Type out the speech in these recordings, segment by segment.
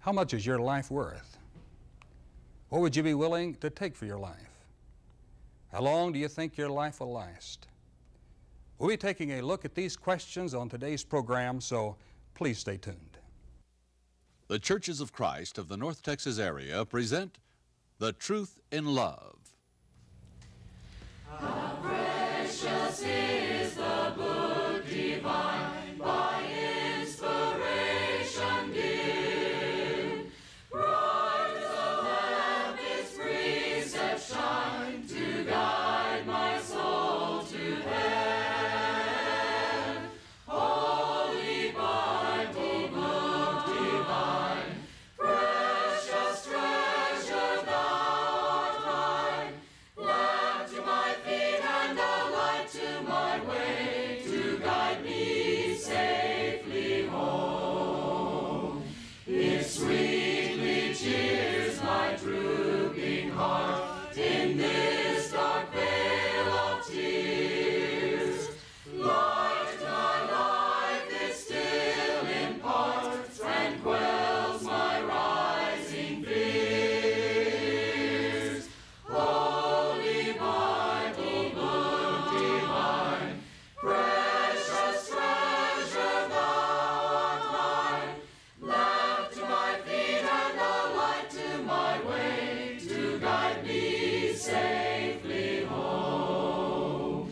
How much is your life worth? What would you be willing to take for your life? How long do you think your life will last? We'll be taking a look at these questions on today's program, so please stay tuned. The Churches of Christ of the North Texas area present The Truth in Love. How precious is the book divine, by inspiration given. Bright the lamp its precepts shine, to guide my soul to heaven. Holy Bible, book divine, precious treasure thou art mine. Lamp to my feet and a light to my way, to guide me safely home. It sweetly cheers my drooping heart in this dark vale of tears. Light my life it still imparts and quells my rising fears. Holy Bible, book divine, precious treasure thou art mine. Lamp to my feet and a light to my way, to guide me safely home.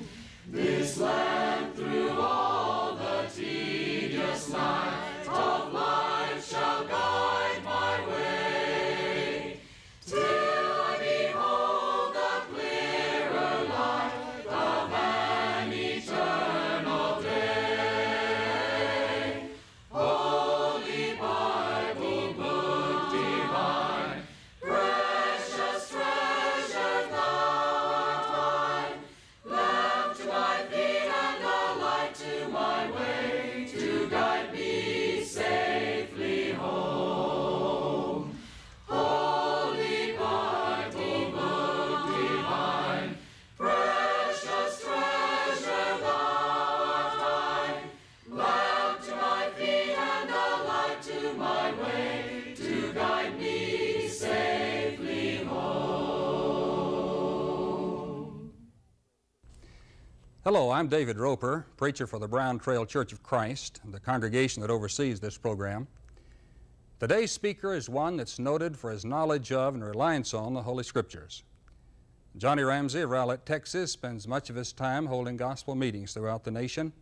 This lamp through all the tedious night of life shall guide my way, till I behold the clearer light of an eternal day. Holy Bible, book divine, precious treasure thou art mine. Lamp to my feet and a light to my way, to guide me safely home. Holy Bible, book divine, precious treasure thou art mine. Lamp to my feet and a light to my way, to guide me safely home. Hello, I'm David Roper, preacher for the Brown Trail Church of Christ, the congregation that oversees this program. Today's speaker is one that's noted for his knowledge of and reliance on the Holy Scriptures. Johnny Ramsey of Rowlett, Texas, spends much of his time holding gospel meetings throughout the nation.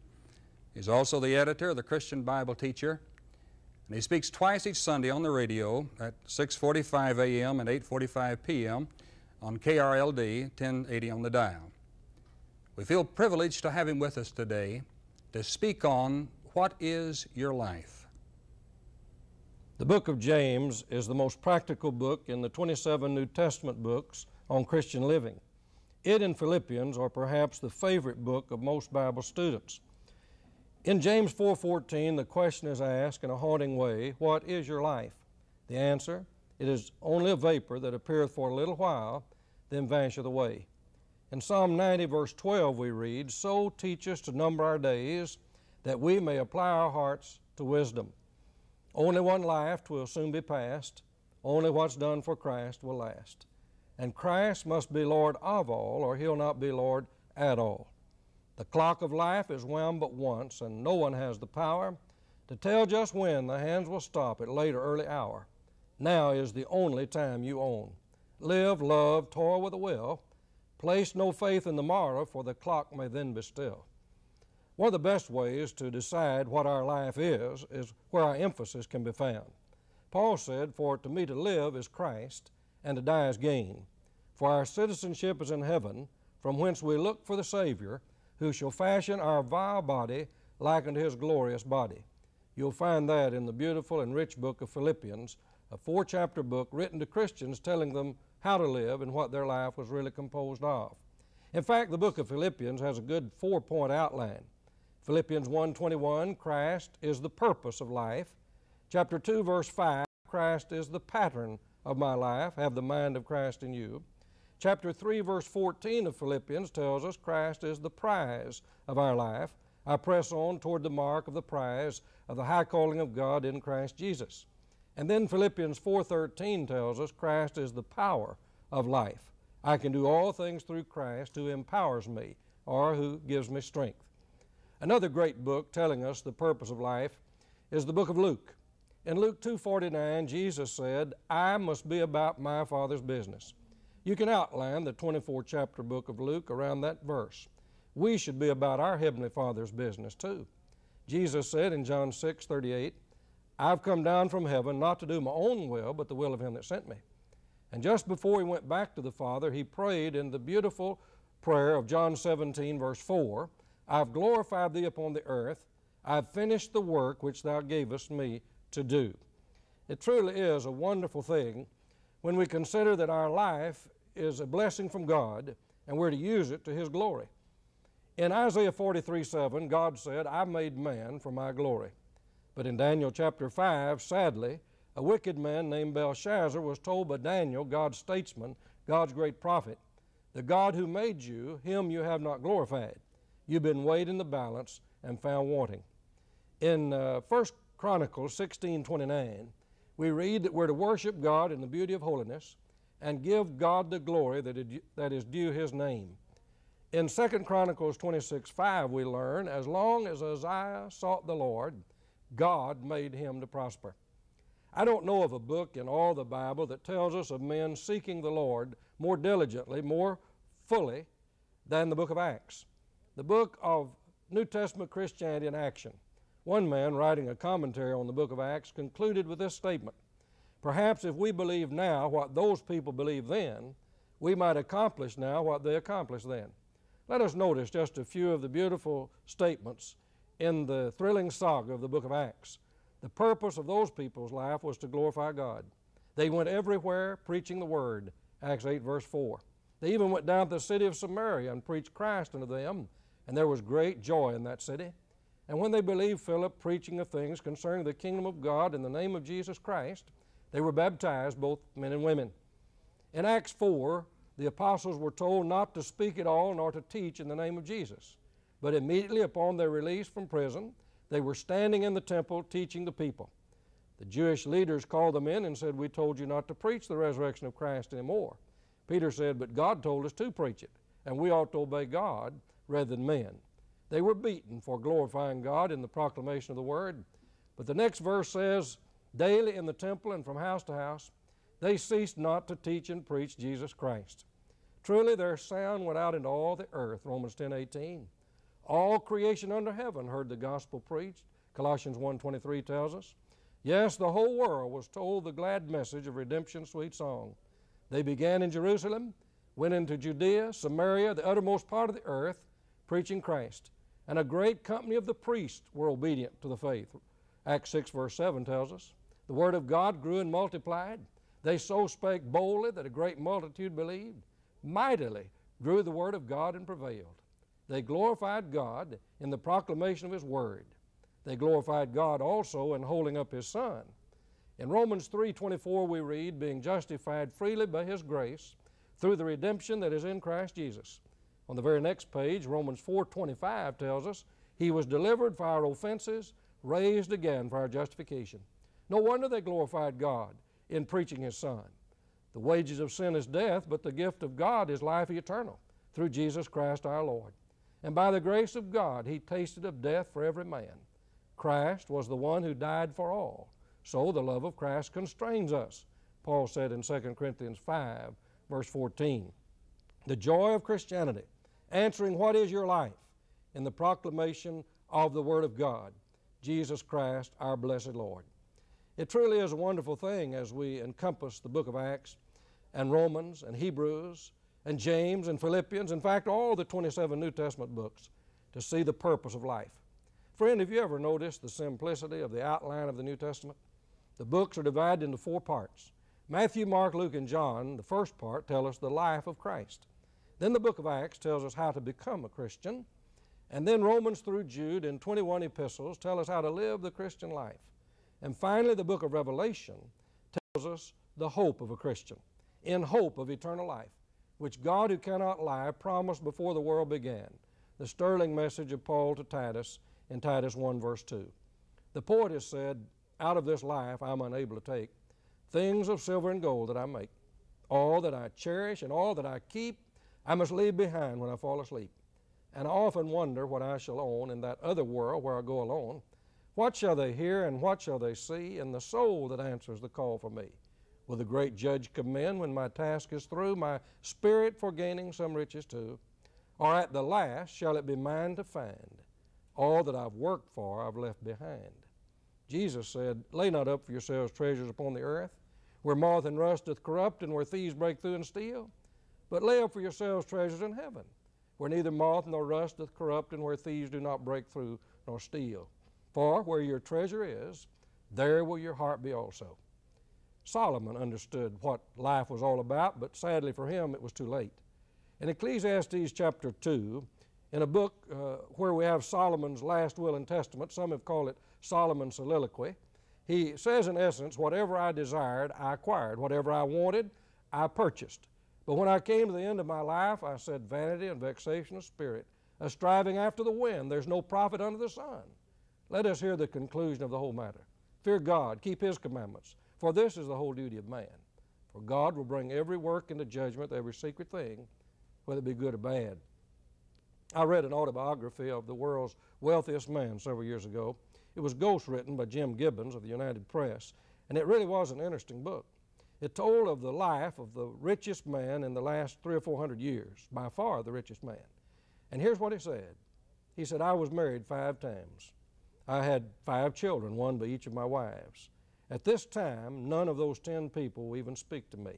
He's also the editor of the Christian Bible Teacher, and he speaks twice each Sunday on the radio at 6:45 a.m. and 8:45 p.m. on KRLD 1080 on the dial. We feel privileged to have him with us today to speak on what is your life. The book of James is the most practical book in the 27 New Testament books on Christian living. It and Philippians are perhaps the favorite book of most Bible students. In James 4:14, the question is asked in a haunting way, what is your life? The answer, it is only a vapor that appeareth for a little while, then vanisheth away. In Psalm 90 verse 12 we read, so teach us to number our days, that we may apply our hearts to wisdom. Only one life will soon be past, only what's done for Christ will last. And Christ must be Lord of all, or He'll not be Lord at all. The clock of life is wound but once, and no one has the power to tell just when the hands will stop at late or early hour. Now is the only time you own. Live, love, toil with a will. Place no faith in the morrow, for the clock may then be still. One of the best ways to decide what our life is where our emphasis can be found. Paul said, for to me to live is Christ, and to die is gain. For our citizenship is in heaven, from whence we look for the Savior, who shall fashion our vile body like unto His glorious body. You'll find that in the beautiful and rich book of Philippians, a 4-chapter book written to Christians telling them how to live and what their life was really composed of. In fact, the book of Philippians has a good 4-point outline. Philippians 1:21, Christ is the purpose of life. Chapter 2, verse 5, Christ is the pattern of my life. Have the mind of Christ in you. Chapter 3, verse 14 of Philippians tells us Christ is the prize of our life. I press on toward the mark of the prize of the high calling of God in Christ Jesus. And then Philippians 4:13 tells us Christ is the power of life. I can do all things through Christ who empowers me, or who gives me strength. Another great book telling us the purpose of life is the book of Luke. In Luke 2:49, Jesus said, I must be about my Father's business. You can outline the 24th chapter book of Luke around that verse. We should be about our Heavenly Father's business too. Jesus said in John 6:38, I've come down from heaven not to do my own will, but the will of him that sent me. And just before he went back to the Father, he prayed in the beautiful prayer of John 17, verse 4, I've glorified thee upon the earth, I've finished the work which thou gavest me to do. It truly is a wonderful thing when we consider that our life is a blessing from God and we're to use it to his glory. In Isaiah 43:7, God said, I made man for my glory. But in Daniel chapter 5, sadly, a wicked man named Belshazzar was told by Daniel, God's statesman, God's great prophet, the God who made you, him you have not glorified. You've been weighed in the balance and found wanting. In 1 Chronicles 16:29, we read that we're to worship God in the beauty of holiness and give God the glory that is due his name. In 2 Chronicles 26:5, we learn, as long as Uzziah sought the Lord, God made him to prosper. I don't know of a book in all the Bible that tells us of men seeking the Lord more diligently, more fully than the book of Acts. The book of New Testament Christianity in Action. One man writing a commentary on the book of Acts concluded with this statement, perhaps if we believe now what those people believed then, we might accomplish now what they accomplished then. Let us notice just a few of the beautiful statements in the thrilling saga of the book of Acts. The purpose of those people's life was to glorify God. They went everywhere preaching the word, Acts 8 verse 4. They even went down to the city of Samaria and preached Christ unto them, and there was great joy in that city. And when they believed Philip preaching of things concerning the kingdom of God in the name of Jesus Christ, they were baptized, both men and women. In Acts 4, the apostles were told not to speak at all nor to teach in the name of Jesus. But immediately upon their release from prison, they were standing in the temple teaching the people. The Jewish leaders called them in and said, we told you not to preach the resurrection of Christ anymore. Peter said, but God told us to preach it, and we ought to obey God rather than men. They were beaten for glorifying God in the proclamation of the word. But the next verse says, daily in the temple and from house to house, they ceased not to teach and preach Jesus Christ. Truly their sound went out into all the earth, Romans 10:18. All creation under heaven heard the gospel preached, Colossians 1:23 tells us. Yes, the whole world was told the glad message of redemption's sweet song. They began in Jerusalem, went into Judea, Samaria, the uttermost part of the earth, preaching Christ. And a great company of the priests were obedient to the faith. Acts 6 verse 7 tells us, the word of God grew and multiplied. They so spake boldly that a great multitude believed. Mightily grew the word of God and prevailed. They glorified God in the proclamation of his word. They glorified God also in holding up his Son. In Romans 3:24 we read, being justified freely by his grace through the redemption that is in Christ Jesus. On the very next page, Romans 4:25 tells us, he was delivered for our offenses, raised again for our justification. No wonder they glorified God in preaching his Son. The wages of sin is death, but the gift of God is life eternal through Jesus Christ our Lord. And by the grace of God, he tasted of death for every man. Christ was the one who died for all. So the love of Christ constrains us, Paul said in 2 Corinthians 5, verse 14. The joy of Christianity, answering what is your life in the proclamation of the word of God, Jesus Christ, our blessed Lord. It truly is a wonderful thing as we encompass the book of Acts and Romans and Hebrews and James and Philippians, in fact, all the 27 New Testament books, to see the purpose of life. Friend, have you ever noticed the simplicity of the outline of the New Testament? The books are divided into four parts. Matthew, Mark, Luke, and John, the first part, tell us the life of Christ. Then the book of Acts tells us how to become a Christian. And then Romans through Jude in 21 epistles tell us how to live the Christian life. And finally, the book of Revelation tells us the hope of a Christian, in hope of eternal life, which God who cannot lie promised before the world began, the sterling message of Paul to Titus in Titus 1 verse 2. The poet has said, out of this life I'm unable to take, things of silver and gold that I make, all that I cherish and all that I keep, I must leave behind when I fall asleep. And I often wonder what I shall own in that other world where I go alone. What shall they hear and what shall they see in the soul that answers the call for me? Will the great judge come in when my task is through, my spirit for gaining some riches too? Or at the last shall it be mine to find? All that I've worked for I've left behind. Jesus said, lay not up for yourselves treasures upon the earth, where moth and rust doth corrupt and where thieves break through and steal. But lay up for yourselves treasures in heaven, where neither moth nor rust doth corrupt and where thieves do not break through nor steal. For where your treasure is, there will your heart be also. Solomon understood what life was all about, but sadly for him it was too late. In Ecclesiastes chapter 2, in a book where we have Solomon's last will and testament, some have called it Solomon's soliloquy, he says in essence, whatever I desired, I acquired. Whatever I wanted, I purchased. But when I came to the end of my life, I said, vanity and vexation of spirit, a striving after the wind, there's no profit under the sun. Let us hear the conclusion of the whole matter. Fear God, keep His commandments, for this is the whole duty of man. For God will bring every work into judgment, every secret thing, whether it be good or bad. I read an autobiography of the world's wealthiest man several years ago. It was ghostwritten by Jim Gibbons of the United Press, and it really was an interesting book. It told of the life of the richest man in the last 300 or 400 years, by far the richest man. And here's what he said. He said, I was married 5 times. I had 5 children, 1 by each of my wives. At this time, none of those 10 people will even speak to me.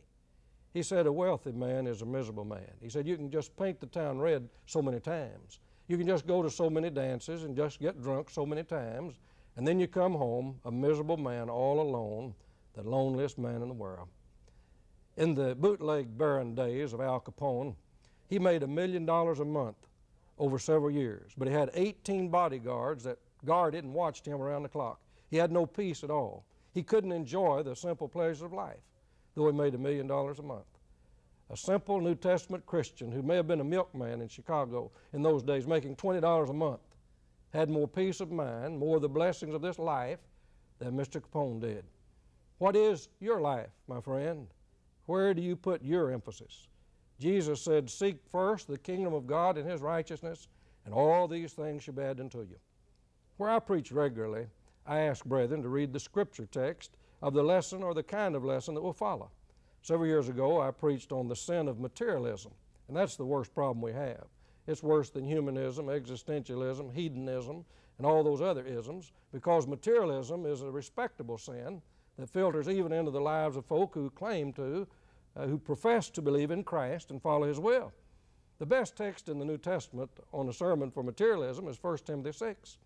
He said, a wealthy man is a miserable man. He said, you can just paint the town red so many times. You can just go to so many dances and just get drunk so many times, and then you come home, a miserable man all alone, the loneliest man in the world. In the bootleg baron days of Al Capone, he made $1 million a month over several years, but he had 18 bodyguards that guarded and watched him around the clock. He had no peace at all. He couldn't enjoy the simple pleasures of life, though he made $1 million a month. A simple New Testament Christian who may have been a milkman in Chicago in those days, making $20 a month, had more peace of mind, more of the blessings of this life than Mr. Capone did. What is your life, my friend? Where do you put your emphasis? Jesus said, seek first the kingdom of God and His righteousness, and all these things shall be added unto you. Where I preach regularly, I ask brethren to read the scripture text of the lesson or the kind of lesson that will follow. Several years ago, I preached on the sin of materialism, and that's the worst problem we have. It's worse than humanism, existentialism, hedonism, and all those other isms, because materialism is a respectable sin that filters even into the lives of folk who claim to, who profess to believe in Christ and follow His will. The best text in the New Testament on a sermon for materialism is 1 Timothy 6.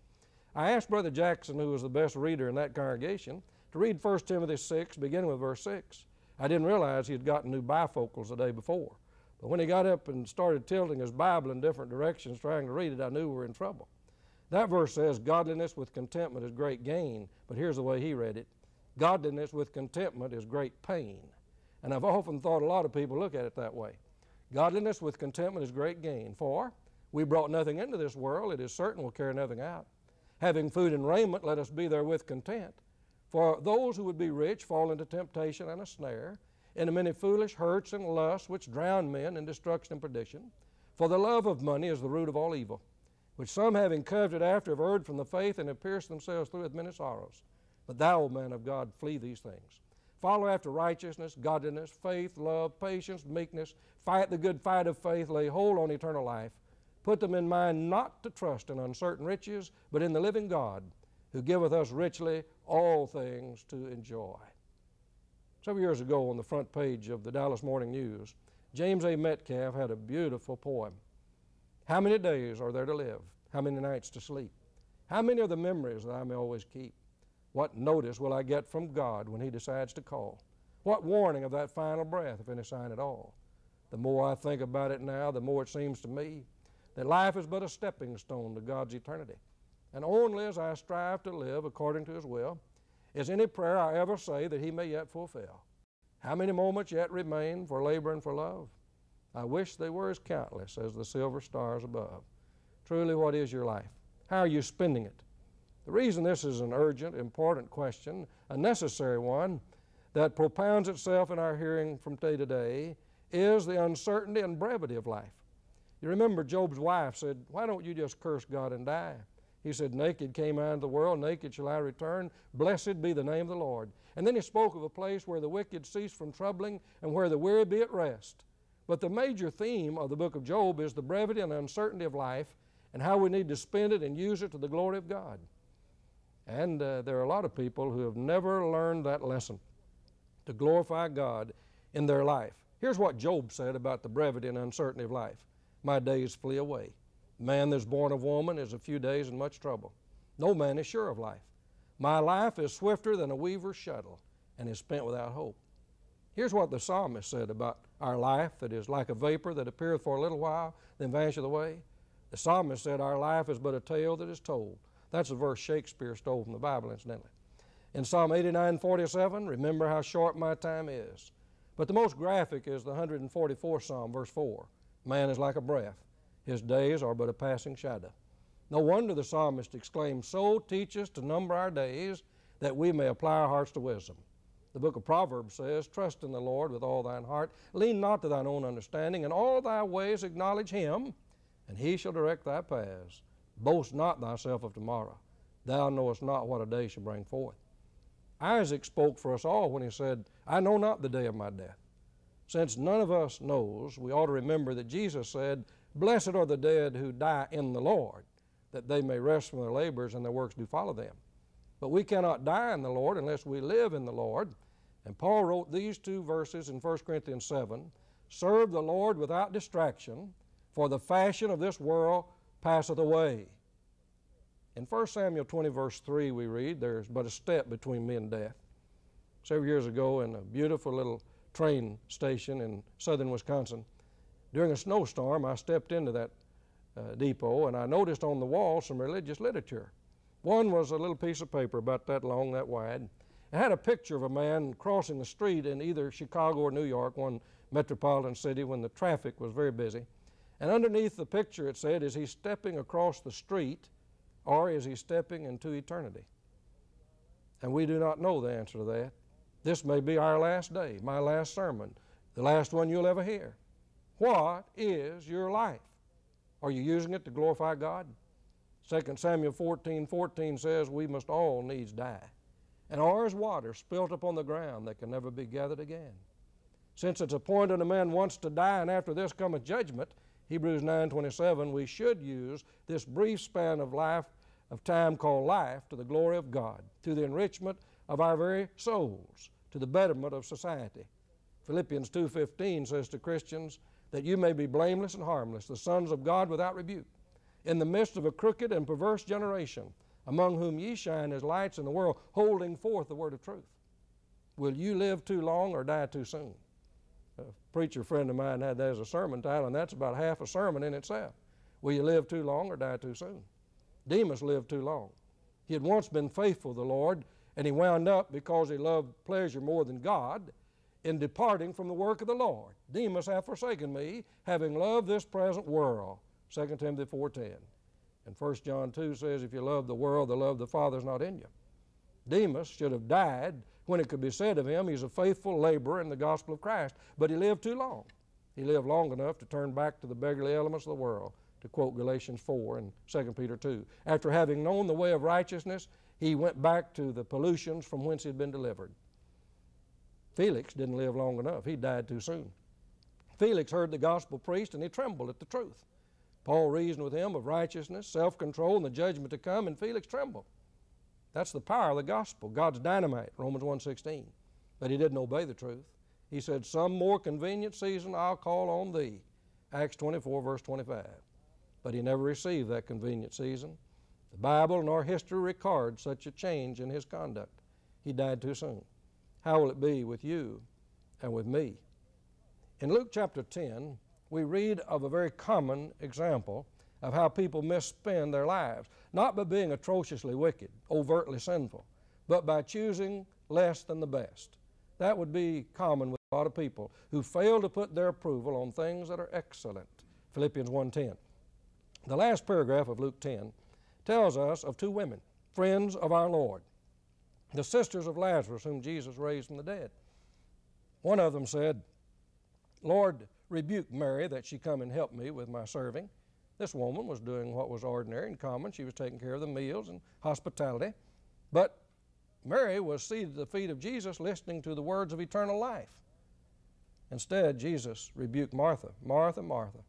I asked Brother Jackson, who was the best reader in that congregation, to read 1 Timothy 6, beginning with verse 6. I didn't realize he had gotten new bifocals the day before, but when he got up and started tilting his Bible in different directions trying to read it, I knew we were in trouble. That verse says, godliness with contentment is great gain, but here's the way he read it. Godliness with contentment is great pain. And I've often thought a lot of people look at it that way. Godliness with contentment is great gain, for we brought nothing into this world, it is certain we'll carry nothing out. Having food and raiment, let us be therewith content. For those who would be rich fall into temptation and a snare, into many foolish hurts and lusts which drown men in destruction and perdition. For the love of money is the root of all evil, which some having coveted after have erred from the faith and have pierced themselves through with many sorrows. But thou, O man of God, flee these things. Follow after righteousness, godliness, faith, love, patience, meekness. Fight the good fight of faith. Lay hold on eternal life. Put them in mind not to trust in uncertain riches, but in the living God, who giveth us richly all things to enjoy. Several years ago, on the front page of the Dallas Morning News, James A. Metcalf had a beautiful poem. How many days are there to live? How many nights to sleep? How many are the memories that I may always keep? What notice will I get from God when He decides to call? What warning of that final breath, if any sign at all? The more I think about it now, the more it seems to me that life is but a stepping stone to God's eternity. And only as I strive to live according to His will is any prayer I ever say that He may yet fulfill. How many moments yet remain for labor and for love? I wish they were as countless as the silver stars above. Truly, what is your life? How are you spending it? The reason this is an urgent, important question, a necessary one, that propounds itself in our hearing from day to day is the uncertainty and brevity of life. You remember Job's wife said, "Why don't you just curse God and die?" He said, "Naked came I into the world, naked shall I return. Blessed be the name of the Lord." And then he spoke of a place where the wicked cease from troubling and where the weary be at rest. But the major theme of the book of Job is the brevity and uncertainty of life and how we need to spend it and use it to the glory of God. And there are a lot of people who have never learned that lesson, to glorify God in their life. Here's what Job said about the brevity and uncertainty of life. "My days flee away. Man that's born of woman is a few days in much trouble. No man is sure of life. My life is swifter than a weaver's shuttle and is spent without hope." Here's what the psalmist said about our life that is like a vapor that appeareth for a little while, then vanisheth away. The psalmist said our life is but a tale that is told. That's a verse Shakespeare stole from the Bible, incidentally. In Psalm 89:47, "Remember how short my time is." But the most graphic is the 144th Psalm, verse 4. "Man is like a breath. His days are but a passing shadow." No wonder the psalmist exclaimed, "So teach us to number our days that we may apply our hearts to wisdom." The book of Proverbs says, "Trust in the Lord with all thine heart. Lean not to thine own understanding. In all thy ways acknowledge him, and he shall direct thy paths. Boast not thyself of tomorrow. Thou knowest not what a day shall bring forth." Isaac spoke for us all when he said, "I know not the day of my death." Since none of us knows, we ought to remember that Jesus said, "Blessed are the dead who die in the Lord, that they may rest from their labors and their works do follow them." But we cannot die in the Lord unless we live in the Lord. And Paul wrote these two verses in 1 Corinthians 7, "Serve the Lord without distraction, for the fashion of this world passeth away." In 1 Samuel 20, verse 3, we read, "There's but a step between me and death." Several years ago, in a beautiful little train station in southern Wisconsin, during a snowstorm, I stepped into that depot, and I noticed on the wall some religious literature. One was a little piece of paper about that long, that wide. It had a picture of a man crossing the street in either Chicago or New York, one metropolitan city, when the traffic was very busy. And underneath the picture it said, "Is he stepping across the street, or is he stepping into eternity?" And we do not know the answer to that. This may be our last day, my last sermon, the last one you'll ever hear. What is your life? Are you using it to glorify God? 2 Samuel 14:14 says we must all needs die, and are as water spilt upon the ground that can never be gathered again. Since it's appointed a man once to die, and after this cometh judgment, Hebrews 9:27, we should use this brief span of life, of time called life, to the glory of God, to the enrichment of our very souls, to the betterment of society. Philippians 2:15 says to Christians, "That you may be blameless and harmless, the sons of God without rebuke, in the midst of a crooked and perverse generation, among whom ye shine as lights in the world, holding forth the word of truth." Will you live too long or die too soon? A preacher friend of mine had that as a sermon title, and that's about half a sermon in itself. Will you live too long or die too soon? Demas lived too long. He had once been faithful to the Lord, and he wound up, because he loved pleasure more than God, in departing from the work of the Lord. "Demas hath forsaken me, having loved this present world." 2 Timothy 4:10. And 1 John 2 says, "If you love the world, the love of the Father is not in you." Demas should have died when it could be said of him, "He's a faithful laborer in the gospel of Christ." But he lived too long. He lived long enough to turn back to the beggarly elements of the world, to quote Galatians 4 and 2 Peter 2. After having known the way of righteousness, he went back to the pollutions from whence he had been delivered. Felix didn't live long enough. He died too soon. Felix heard the gospel preached, and he trembled at the truth. Paul reasoned with him of righteousness, self-control, and the judgment to come, and Felix trembled. That's the power of the gospel, God's dynamite, Romans 1:16. But he didn't obey the truth. He said, "Some more convenient season I'll call on thee," Acts 24, verse 25. But he never received that convenient season. The Bible nor history records such a change in his conduct. He died too soon. How will it be with you and with me? In Luke chapter 10, we read of a very common example of how people misspend their lives, not by being atrociously wicked, overtly sinful, but by choosing less than the best. That would be common with a lot of people who fail to put their approval on things that are excellent. Philippians 1:10. The last paragraph of Luke 10 tells us of two women friends of our Lord, the sisters of Lazarus, whom Jesus raised from the dead. One of them said, "Lord, rebuke Mary that she come and help me with my serving." This woman was doing what was ordinary and common. She was taking care of the meals and hospitality. But Mary was seated at the feet of Jesus listening to the words of eternal life. Instead, Jesus rebuked Martha. "Martha, Martha,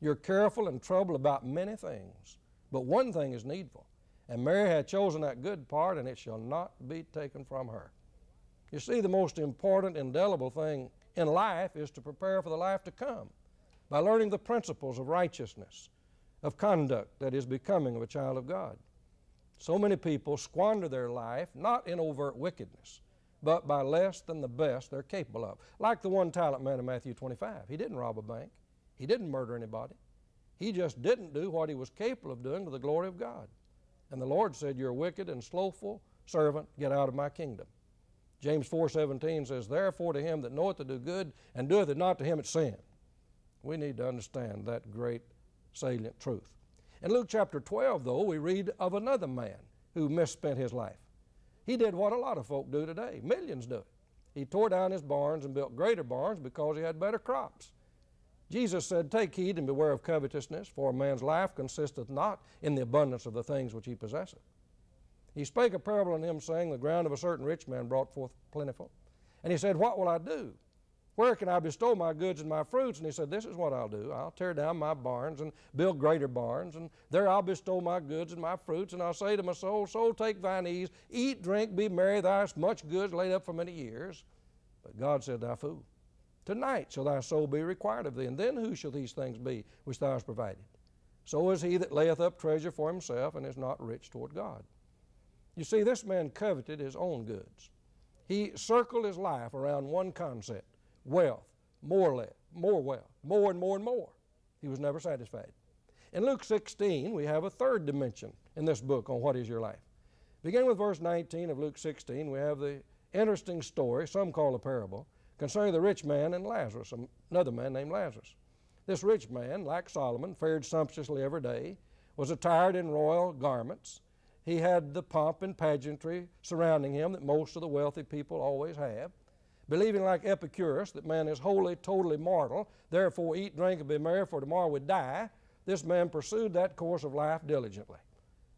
you're careful and troubled about many things, but one thing is needful. And Mary hath chosen that good part, and it shall not be taken from her." You see, the most important, indelible thing in life is to prepare for the life to come by learning the principles of righteousness, of conduct that is becoming of a child of God. So many people squander their life not in overt wickedness, but by less than the best they're capable of. Like the one-talent man in Matthew 25. He didn't rob a bank. He didn't murder anybody. He just didn't do what he was capable of doing to the glory of God. And the Lord said, "You're a wicked and slothful servant. Get out of my kingdom." James 4:17 says, "Therefore to him that knoweth to do good and doeth it not, to him it's sin." We need to understand that great salient truth. In Luke chapter 12, though, we read of another man who misspent his life. He did what a lot of folk do today. Millions do it. He tore down his barns and built greater barns because he had better crops. Jesus said, "Take heed and beware of covetousness, for a man's life consisteth not in the abundance of the things which he possesseth." He spake a parable unto him, saying, "The ground of a certain rich man brought forth plentiful. And he said, What will I do? Where can I bestow my goods and my fruits?" And he said, "This is what I'll do. I'll tear down my barns and build greater barns, and there I'll bestow my goods and my fruits. And I'll say to my soul, Soul, take thine ease, eat, drink, be merry, thou hast much goods laid up for many years." But God said, "Thou fool, tonight shall thy soul be required of thee, and then who shall these things be which thou hast provided? So is he that layeth up treasure for himself, and is not rich toward God." You see, this man coveted his own goods. He circled his life around one concept: wealth, more wealth, more and more and more. He was never satisfied. In Luke 16, we have a third dimension in this book on what is your life. Beginning with verse 19 of Luke 16, we have the interesting story, some call a parable, concerning the rich man and Lazarus, another man named Lazarus. This rich man, like Solomon, fared sumptuously every day, was attired in royal garments. He had the pomp and pageantry surrounding him that most of the wealthy people always have. Believing like Epicurus that man is wholly, totally mortal, therefore eat, drink, and be merry, for tomorrow we die, this man pursued that course of life diligently.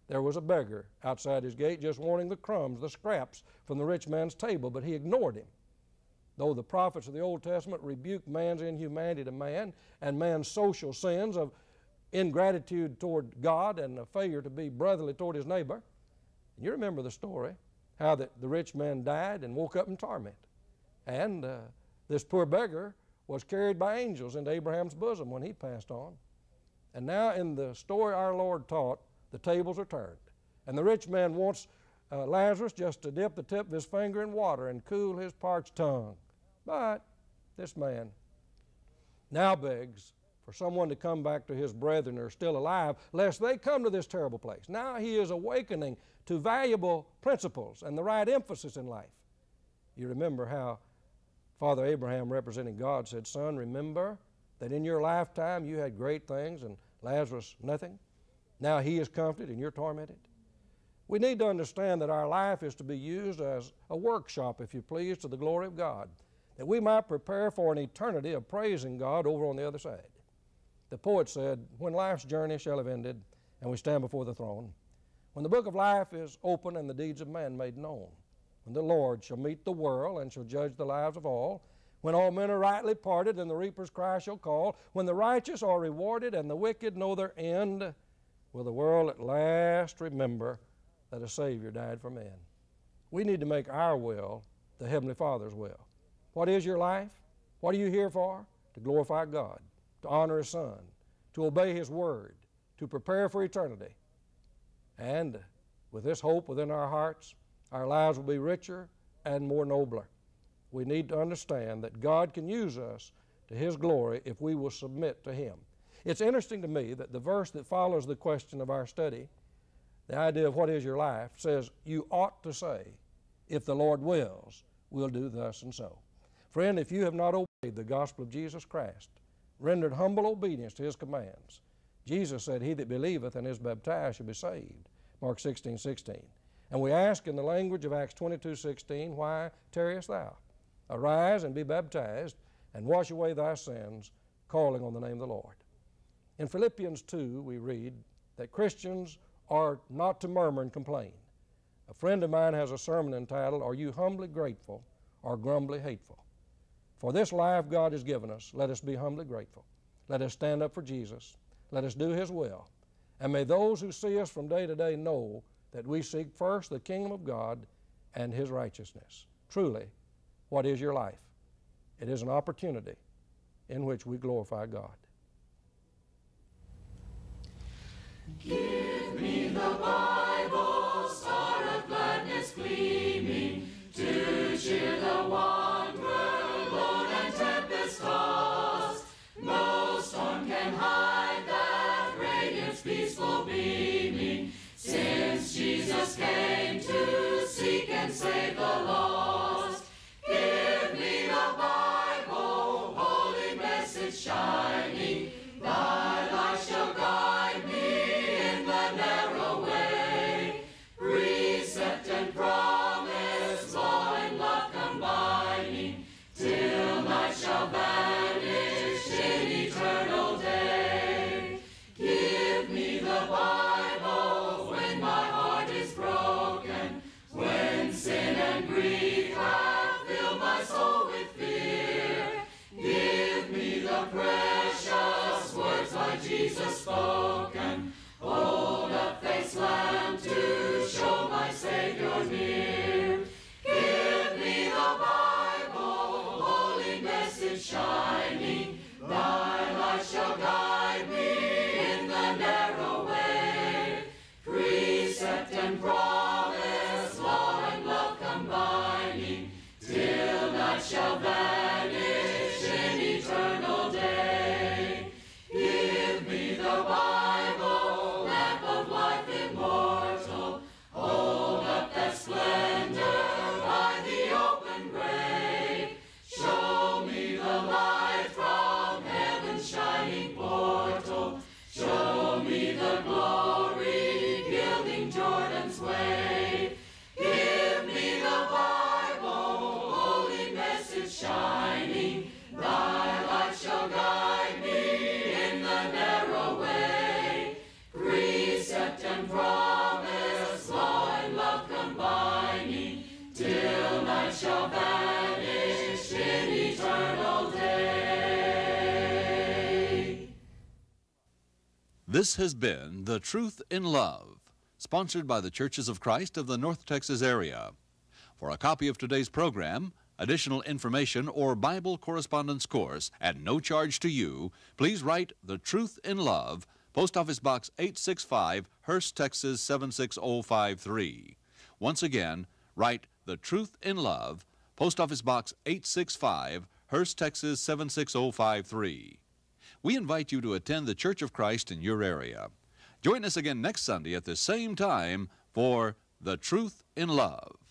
There was a beggar outside his gate just wanting the crumbs, the scraps from the rich man's table, but he ignored him. Though the prophets of the Old Testament rebuked man's inhumanity to man and man's social sins of ingratitude toward God and a failure to be brotherly toward his neighbor, and you remember the story, how that the rich man died and woke up in torment. And this poor beggar was carried by angels into Abraham's bosom when he passed on. And now in the story our Lord taught, the tables are turned. And the rich man wants Lazarus just to dip the tip of his finger in water and cool his parched tongue. But this man now begs for someone to come back to his brethren who are still alive, lest they come to this terrible place. Now he is awakening to valuable principles and the right emphasis in life. You remember how Father Abraham, representing God, said, "Son, remember that in your lifetime you had great things and Lazarus nothing. Now he is comforted and you're tormented." We need to understand that our life is to be used as a workshop, if you please, to the glory of God, that we might prepare for an eternity of praising God over on the other side. The poet said, "When life's journey shall have ended and we stand before the throne, when the book of life is open and the deeds of man made known, when the Lord shall meet the world and shall judge the lives of all, when all men are rightly parted and the reaper's cry shall call, when the righteous are rewarded and the wicked know their end, will the world at last remember that a Savior died for men." We need to make our will the Heavenly Father's will. What is your life? What are you here for? To glorify God, to honor His Son, to obey His Word, to prepare for eternity. And with this hope within our hearts, our lives will be richer and more nobler. We need to understand that God can use us to His glory if we will submit to Him. It's interesting to me that the verse that follows the question of our study, the idea of what is your life, says, "You ought to say, if the Lord wills, we'll do thus and so." Friend, if you have not obeyed the gospel of Jesus Christ, rendered humble obedience to His commands, Jesus said, "He that believeth and is baptized shall be saved." Mark 16:16. And we ask in the language of Acts 22:16, why tarriest thou? Arise and be baptized and wash away thy sins, calling on the name of the Lord. In Philippians 2, we read that Christians are not to murmur and complain. A friend of mine has a sermon entitled, Are You Humbly Grateful or Grumbly Hateful? For this life God has given us, let us be humbly grateful. Let us stand up for Jesus. Let us do His will. And may those who see us from day to day know that we seek first the kingdom of God and His righteousness. Truly, what is your life? It is an opportunity in which we glorify God. Give me the Bible, star of gladness gleaming, to cheer the wanderer, lone and tempest tossed. No storm can hide that radiance peaceful beaming, since Jesus came to seek and save the lost. Give me the Bible, holy message shining, thy light shall guide me in the narrow way. Precept and promise, law and love combining, till night shall vanish in eternal day. Give me the Bible when my heart is broken, when sin and grief have filled my soul with fear. Give me the precious words like Jesus spoken, hold up faith's lamp to show my Savior near. Give me the Bible, holy message shining, thy light shall guide me in the narrow way. Precept and promise, law and love combining, till night shall vanish in eternal day. Give me the Bible, lamp of life immortal, hold up that splendor by the open grave. Show me the light from heaven's shining portal, show me the glory gilding Jordan's wave. Give me the Bible, holy message shining, thy light shall guide me in the narrow way. Precept and promise, law and love combining, till night shall vanish in eternal day. This has been The Truth in Love, sponsored by the Churches of Christ of the North Texas area. For a copy of today's program, additional information, or Bible correspondence course at no charge to you, please write The Truth in Love, Post Office Box 865, Hurst, Texas 76053. Once again, write The Truth in Love, Post Office Box 865, Hurst, Texas 76053. We invite you to attend the Church of Christ in your area. Join us again next Sunday at the same time for The Truth in Love.